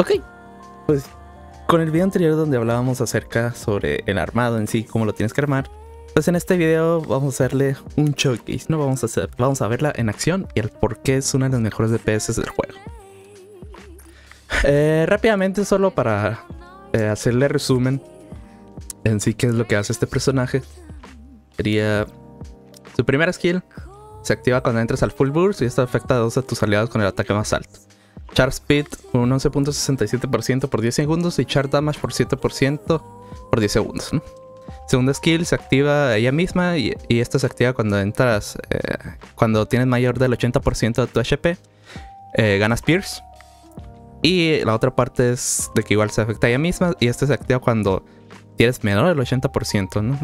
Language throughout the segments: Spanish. Ok, pues con el video anterior donde hablábamos acerca sobre el armado en sí, cómo lo tienes que armar, pues en este video vamos a hacerle un showcase, ¿no? Vamos a verla en acción y el por qué es una de las mejores DPS del juego. Rápidamente, solo para hacerle resumen en sí qué es lo que hace este personaje. Sería su primera skill, se activa cuando entras al full burst y esta afecta a dos de tus aliados con el ataque más alto. Charge Speed con un 11.67% por 10 segundos y Charge Damage por 7% por 10 segundos, ¿no? Segunda skill se activa ella misma y esta se activa cuando entras, cuando tienes mayor del 80% de tu HP, ganas Pierce. Y la otra parte es de que igual se afecta a ella misma y esta se activa cuando tienes menor del 80%, ¿no?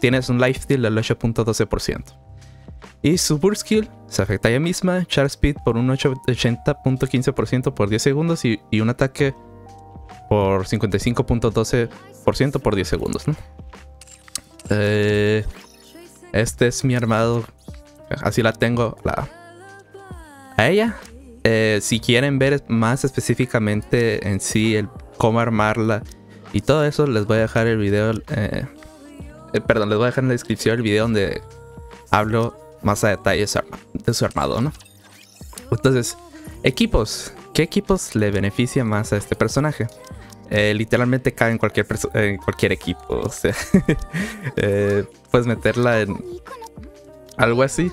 Tienes un lifesteal del 8.12%. Y su burst skill se afecta a ella misma, charge speed por un 80.15% por 10 segundos y un ataque por 55.12% por 10 segundos, ¿no? Este es mi armado, así la tengo a ella. Si quieren ver más específicamente en sí el cómo armarla y todo eso, les voy a dejar el video, les voy a dejar en la descripción el video donde hablo más a detalle de su armado, ¿no? Entonces, equipos. ¿Qué equipos le beneficia más a este personaje? Literalmente cae en cualquier equipo, o sea, puedes meterla en algo así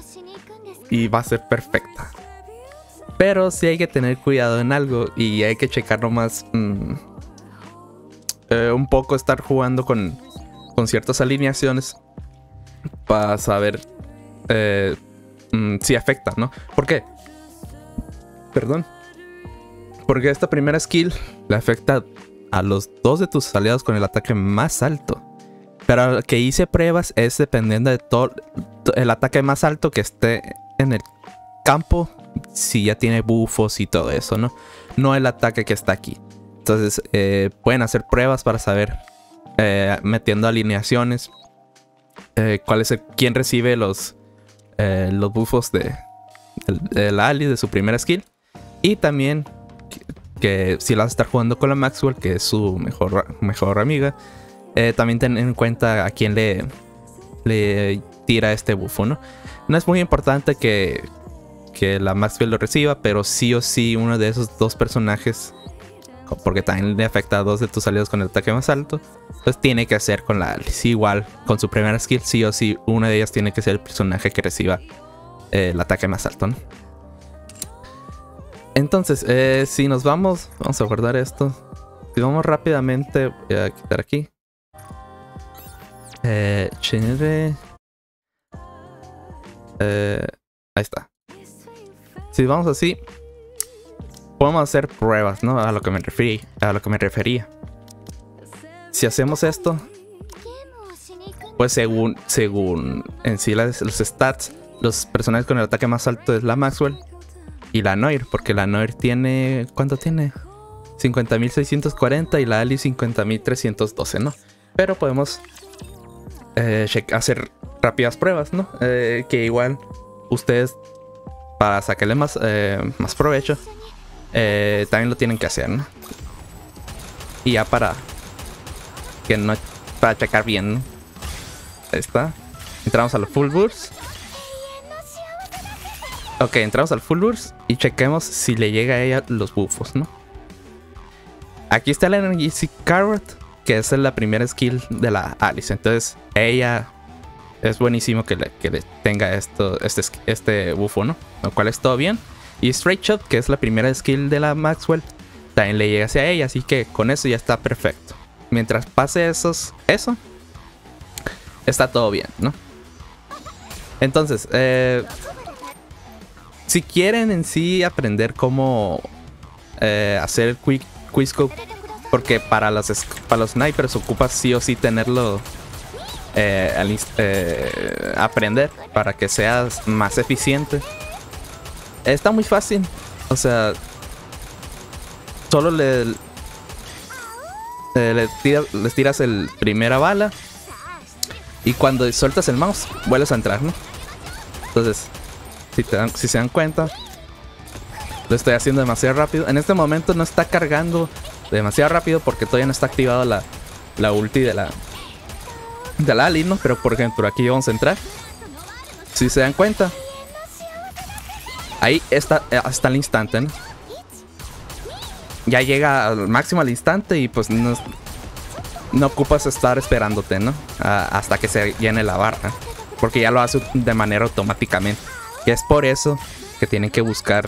y va a ser perfecta. Pero sí hay que tener cuidado en algo y hay que checar nomás un poco, estar jugando con ciertas alineaciones para saber si afecta, ¿no? ¿Por qué? Perdón. Porque esta primera skill le afecta a los dos de tus aliados con el ataque más alto. Pero que hice pruebas es dependiendo de todo el ataque más alto que esté en el campo, si ya tiene buffos y todo eso, ¿no? No el ataque que está aquí. Entonces pueden hacer pruebas para saber, metiendo alineaciones, cuál es quién recibe los buffos de la Alice, de su primera skill. Y también que si la vas a estar jugando con la Maxwell, que es su mejor amiga, también ten en cuenta a quién le tira este buffo, ¿no? No es muy importante que la Maxwell lo reciba, pero sí o sí uno de esos dos personajes, porque también le afecta a dos de tus aliados con el ataque más alto, pues tiene que hacer con la Alice. Igual con su primera skill, sí o sí una de ellas tiene que ser el personaje que reciba el ataque más alto, ¿no? Entonces, si nos vamos, vamos a guardar esto. Si vamos rápidamente, voy a quitar aquí. Ahí está. Si vamos así, podemos hacer pruebas, ¿no? A lo que me refería. Si hacemos esto, pues según en sí los stats, los personajes con el ataque más alto es la Maxwell y la Noir, porque la Noir tiene, ¿cuánto tiene? 50.640 y la Ali 50.312, ¿no? Pero podemos hacer rápidas pruebas, ¿no? Que igual ustedes, para sacarle más provecho, también lo tienen que hacer, ¿no? Y ya para checar bien, ¿no? Ahí está. Entramos a los full burst. Ok, entramos al full burst y chequemos si le llega a ella los buffos, ¿no? Aquí está la Energy Carrot, que es la primera skill de la Alice. Entonces, ella es buenísimo que le tenga este buffo, ¿no? Lo cual es todo bien. Y Straight Shot, que es la primera skill de la Maxwell, también le llega hacia ella. Así que con eso ya está perfecto. Mientras pase eso, está todo bien, ¿no? Entonces, si quieren en sí aprender cómo hacer el Quick Scope, porque para los snipers ocupa sí o sí tenerlo, aprender para que seas más eficiente. Está muy fácil, o sea, solo les tiras el primera bala y cuando sueltas el mouse vuelves a entrar, ¿no? Entonces, si se dan cuenta, Lo estoy haciendo demasiado rápido. En este momento no está cargando demasiado rápido porque todavía no está activada la ulti de la Alice, ¿no? Pero por ejemplo aquí vamos a entrar. Si se dan cuenta, ahí está hasta el instante, ¿no? Ya llega al máximo al instante y pues no ocupas estar esperándote, ¿no? Hasta que se llene la barra, porque ya lo hace de manera automáticamente. Y es por eso que tienen que buscar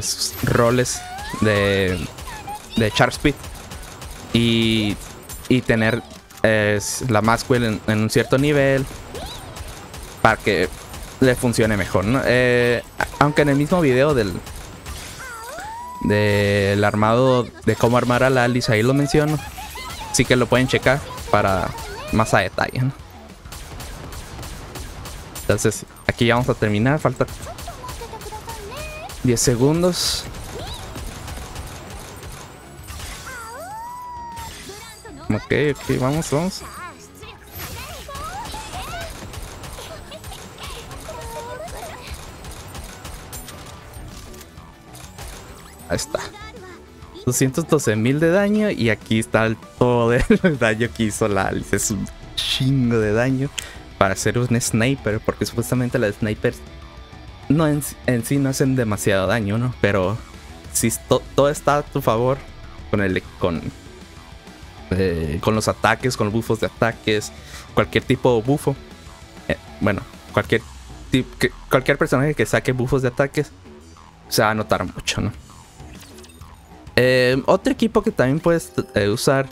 sus roles de Sharp Speed y tener la Maxwell en un cierto nivel para que le funcione mejor, ¿no? Aunque en el mismo video del armado, de cómo armar a la Alice, ahí lo menciono, así que lo pueden checar para más a detalle, ¿no? Entonces aquí ya vamos a terminar, falta 10 segundos. Ok, vamos. Ahí está. 212.000 de daño. Y aquí está todo el daño que hizo la Alice. Es un chingo de daño para ser un sniper, porque supuestamente las snipers no en sí no hacen demasiado daño, ¿no? Pero si todo está a tu favor con los ataques, con los buffos de ataques, cualquier tipo de bufo, bueno, cualquier personaje que saque buffos de ataques se va a notar mucho, ¿no? Otro equipo que también puedes usar,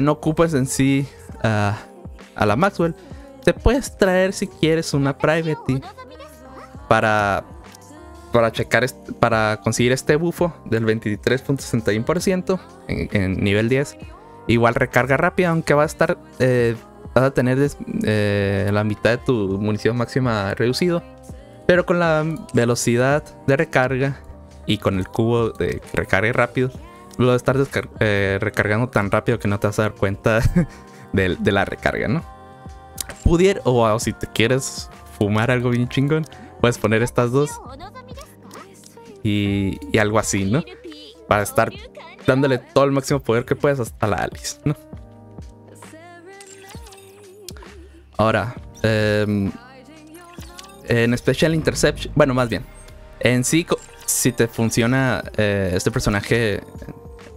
no ocupas en sí a la Maxwell. Te puedes traer si quieres una Private para conseguir este bufo del 23.61% en nivel 10. Igual recarga rápida, aunque vas a tener la mitad de tu munición máxima reducido, pero con la velocidad de recarga y con el cubo de recarga rápido, lo vas a estar recargando tan rápido que no te vas a dar cuenta de la recarga, ¿no? O si te quieres fumar algo bien chingón, puedes poner estas dos y algo así, ¿no? Para estar dándole todo el máximo poder que puedes hasta la Alice, ¿no? Ahora, en Special Interception, bueno, más bien, en sí, si te funciona este personaje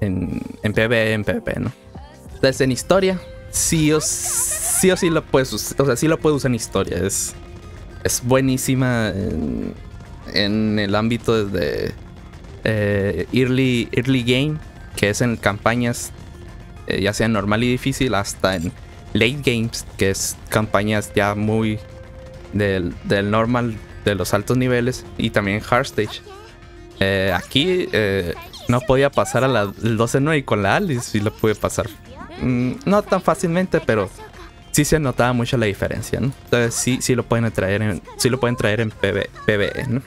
en PvE, en PvP, ¿no? Entonces en historia, sí o sí lo puedes usar, o sea, sí lo puedes usar en historia. Es buenísima en el ámbito desde early game, que es en campañas ya sea normal y difícil, hasta en late games, que es campañas ya muy del normal, de los altos niveles, y también hard stage. Aquí no podía pasar a la 12-9 con la Alice, y lo pude pasar no tan fácilmente, pero sí se notaba mucho la diferencia, ¿no? Entonces sí lo pueden traer en PvE, ¿no?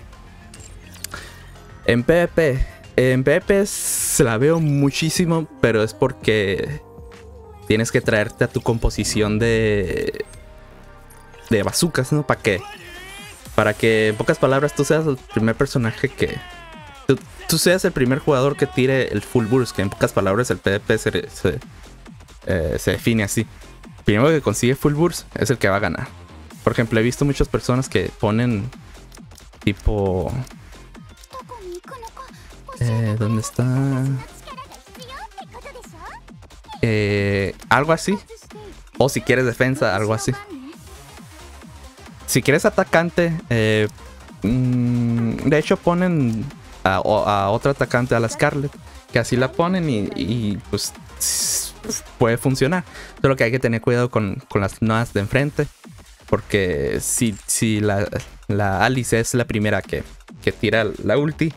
En PvP se la veo muchísimo, pero es porque tienes que traerte a tu composición de bazucas, ¿no? Para que en pocas palabras tú seas el primer personaje que tú seas el primer jugador que tire el full burst, que en pocas palabras el PvP se define así. Primero que consigue full burst es el que va a ganar. Por ejemplo, he visto muchas personas que ponen tipo ¿dónde está? Algo así. O si quieres defensa, algo así. Si quieres atacante, de hecho ponen a otro atacante, a la Scarlet, que así la ponen y pues puede funcionar. Solo que hay que tener cuidado con las noas de enfrente, porque si la Alice es la primera que tira la ulti,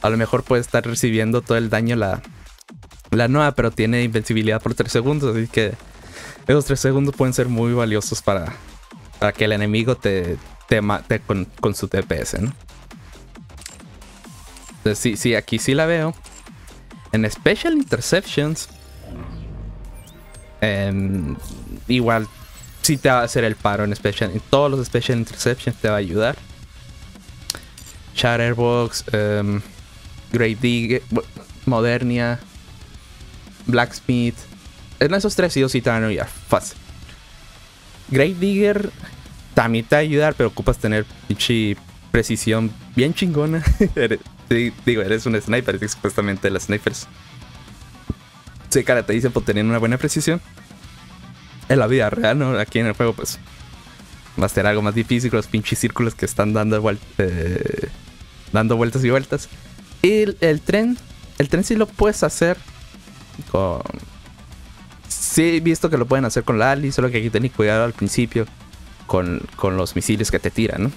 a lo mejor puede estar recibiendo todo el daño la noa, pero tiene invencibilidad por 3 segundos, así que esos 3 segundos pueden ser muy valiosos para que el enemigo te mate con su DPS, ¿no? Entonces sí, aquí sí la veo. En Special Interceptions, igual sí te va a hacer el paro en todos los Special Interceptions te va a ayudar. Shatterbox, Great Digger, Modernia, Blacksmith. En esos tres sí o sí te van a ayudar, fácil. Great Digger también te va a ayudar, pero ocupas tener pinche precisión bien chingona. Digo, eres un sniper, supuestamente los snipers se caracterizan por tener una buena precisión. En la vida real, ¿no? Aquí en el juego, pues, va a ser algo más difícil con los pinches círculos que están dando vueltas y vueltas. Y el tren sí lo puedes hacer con... Sí, he visto que lo pueden hacer con la Alice, solo que hay que tener cuidado al principio con los misiles que te tiran, ¿no?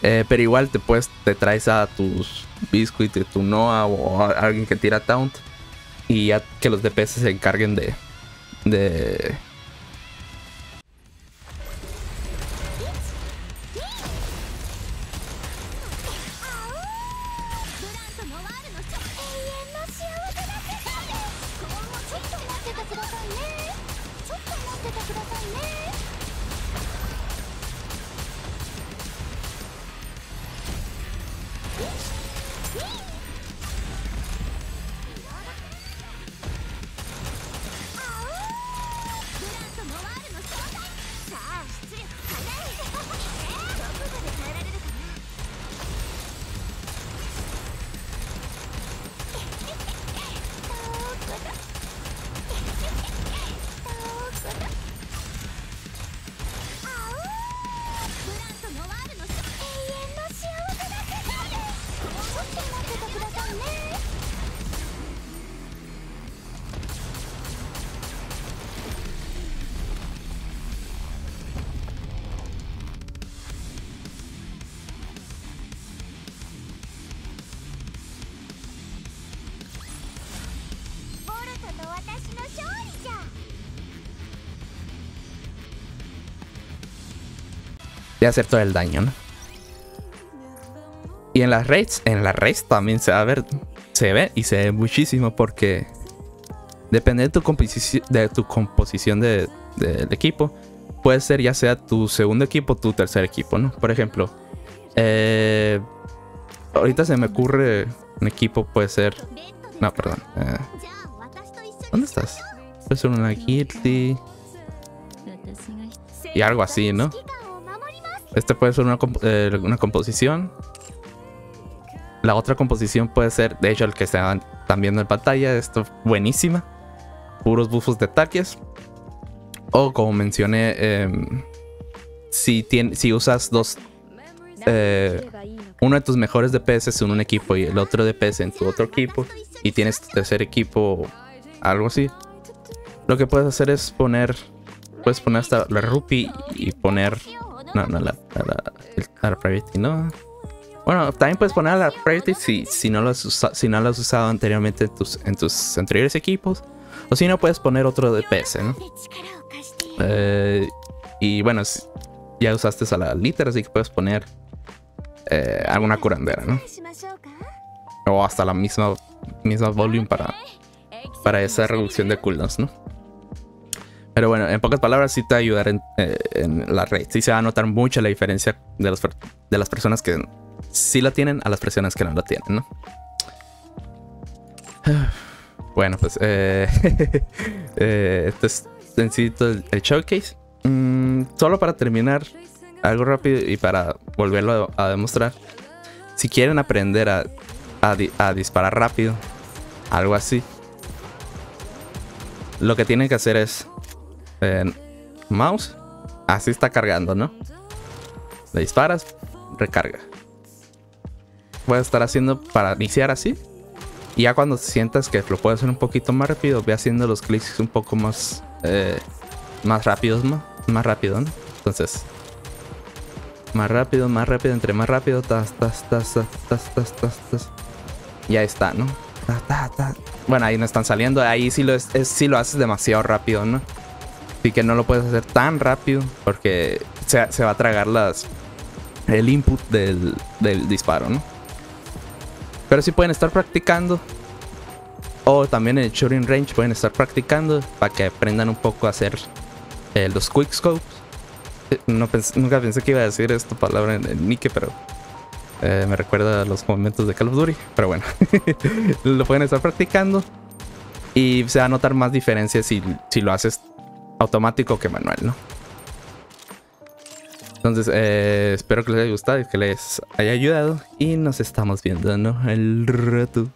Pero igual te traes a tus Biscuit, y tu Noah o a alguien que tira taunt y ya que los DPS se encarguen de hacer todo el daño, ¿no? Y en las raids también se va a ver, se ve y se ve muchísimo porque depende de tu composición del equipo. Puede ser ya sea tu segundo equipo o tu tercer equipo, ¿no? Por ejemplo, ahorita se me ocurre un equipo, puede ser... No, perdón. ¿Dónde estás? Puede ser una guilty y algo así, ¿no? Este puede ser una composición. La otra composición puede ser, de hecho, el que están viendo en pantalla. Esto es buenísima. Puros buffos de ataques. O como mencioné, si usas dos... uno de tus mejores DPS en un equipo y el otro DPS en tu otro equipo. Y tienes tu tercer equipo, algo así. Lo que puedes hacer es poner... Puedes poner hasta la Rupi y poner... No, la Priority no. Bueno, también puedes poner a la Priority si no lo has usado anteriormente en tus anteriores equipos. O si no, puedes poner otro DPS, ¿no? Y bueno, ya usaste a la Litter, así que puedes poner alguna curandera, ¿no? O hasta la misma volume para esa reducción de cooldowns, ¿no? Pero bueno, en pocas palabras sí te va a ayudar en la raid. Sí se va a notar mucho la diferencia de las personas que sí la tienen a las personas que no la tienen, ¿no? Bueno, pues este es sencillito el showcase. Solo para terminar algo rápido y para volverlo a demostrar. Si quieren aprender a disparar rápido, algo así, lo que tienen que hacer es... mouse, así está cargando, ¿no? Le disparas, recarga. Puedes estar haciendo para iniciar así. Y ya cuando sientas que lo puedes hacer un poquito más rápido, ve haciendo los clics un poco más más rápidos, más rápido, ¿no? Entonces, más rápido, entre más rápido, tas. Ya está, ¿no? Bueno, ahí no están saliendo. Ahí sí lo haces demasiado rápido, ¿no? Así que no lo puedes hacer tan rápido porque se va a tragar el input del disparo, ¿no? Pero sí pueden estar practicando. O también en el shooting range pueden estar practicando para que aprendan un poco a hacer los quick scopes. Nunca pensé que iba a decir esta palabra en el nick, pero Me recuerda a los momentos de Call of Duty, pero bueno, lo pueden estar practicando y se va a notar más diferencias si lo haces automático que manual, ¿no? Entonces, espero que les haya gustado y que les haya ayudado y nos estamos viendo, ¿no? El rato.